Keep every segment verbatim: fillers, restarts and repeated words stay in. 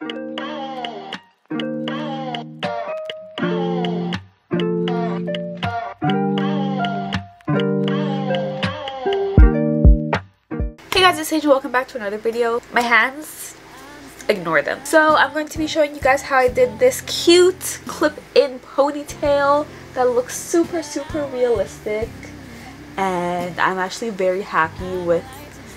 Hey guys, it's Sage. Welcome back to another video. My hands, ignore them. So I'm going to be showing you guys how I did this cute clip-in ponytail that looks super super realistic, and I'm actually very happy with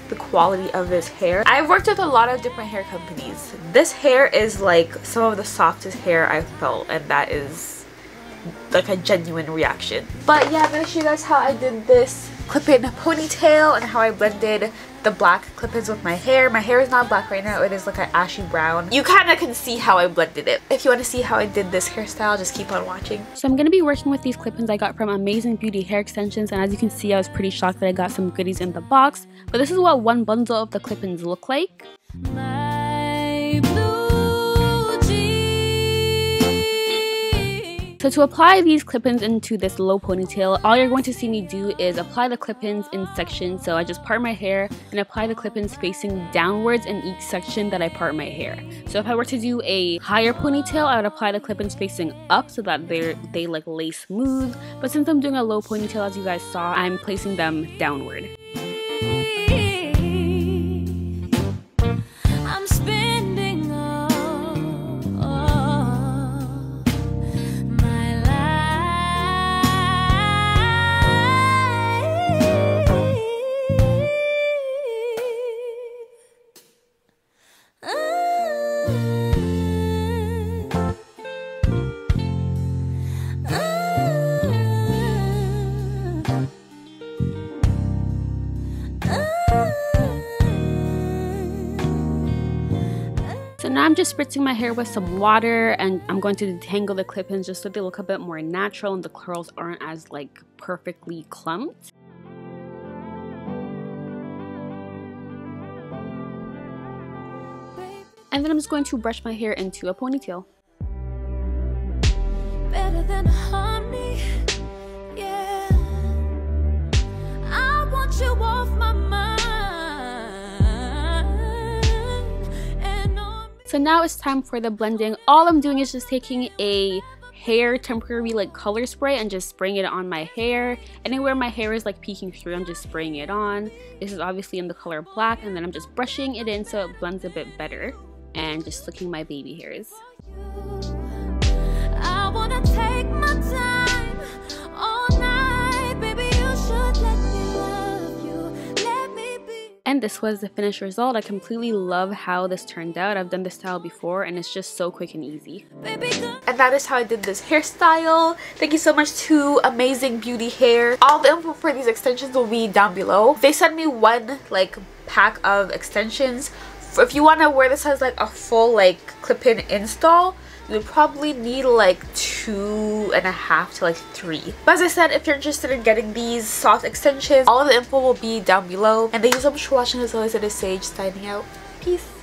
the quality of this hair. I've worked with a lot of different hair companies. This hair is like some of the softest hair I've felt, and that is like a genuine reaction. But yeah, I'm gonna show you guys how I did this clip-in ponytail and how I blended the black clip-ins with my hair. My hair is not black right now, it is like an ashy brown. You kind of can see how I blended it. If you want to see how I did this hairstyle, just keep on watching. So I'm going to be working with these clip-ins I got from Amazing Beauty Hair Extensions, and as you can see, I was pretty shocked that I got some goodies in the box. But this is what one bundle of the clip-ins look like. So to apply these clip-ins into this low ponytail, all you're going to see me do is apply the clip-ins in sections. So I just part my hair and apply the clip-ins facing downwards in each section that I part my hair. So if I were to do a higher ponytail, I would apply the clip-ins facing up so that they they like lay smooth. But since I'm doing a low ponytail, as you guys saw, I'm placing them downward. Now I'm just spritzing my hair with some water, and I'm going to detangle the clip-ins just so they look a bit more natural and the curls aren't as like perfectly clumped. And then I'm just going to brush my hair into a ponytail. Better than honey, yeah. I want you off my mind. So now it's time for the blending. All I'm doing is just taking a hair temporary like color spray and just spraying it on my hair. Anywhere my hair is like peeking through, I'm just spraying it on. This is obviously in the color black, and then I'm just brushing it in so it blends a bit better and just slicking my baby hairs. I wanna take my time all night, baby, you should let me love you, let me be. And this was the finished result. I completely love how this turned out. I've done this style before and it's just so quick and easy. And that is how I did this hairstyle. Thank you so much to Amazing Beauty Hair. All the info for these extensions will be down below. They sent me one like pack of extensions. If you want to wear this as like a full like clip-in install, you probably need like two and a half to like three. But as I said, if you're interested in getting these soft extensions, all of the info will be down below. And thank you so much for watching. As always, it is Sage signing out. Peace.